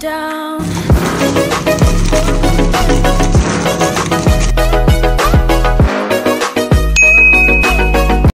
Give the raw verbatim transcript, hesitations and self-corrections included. down.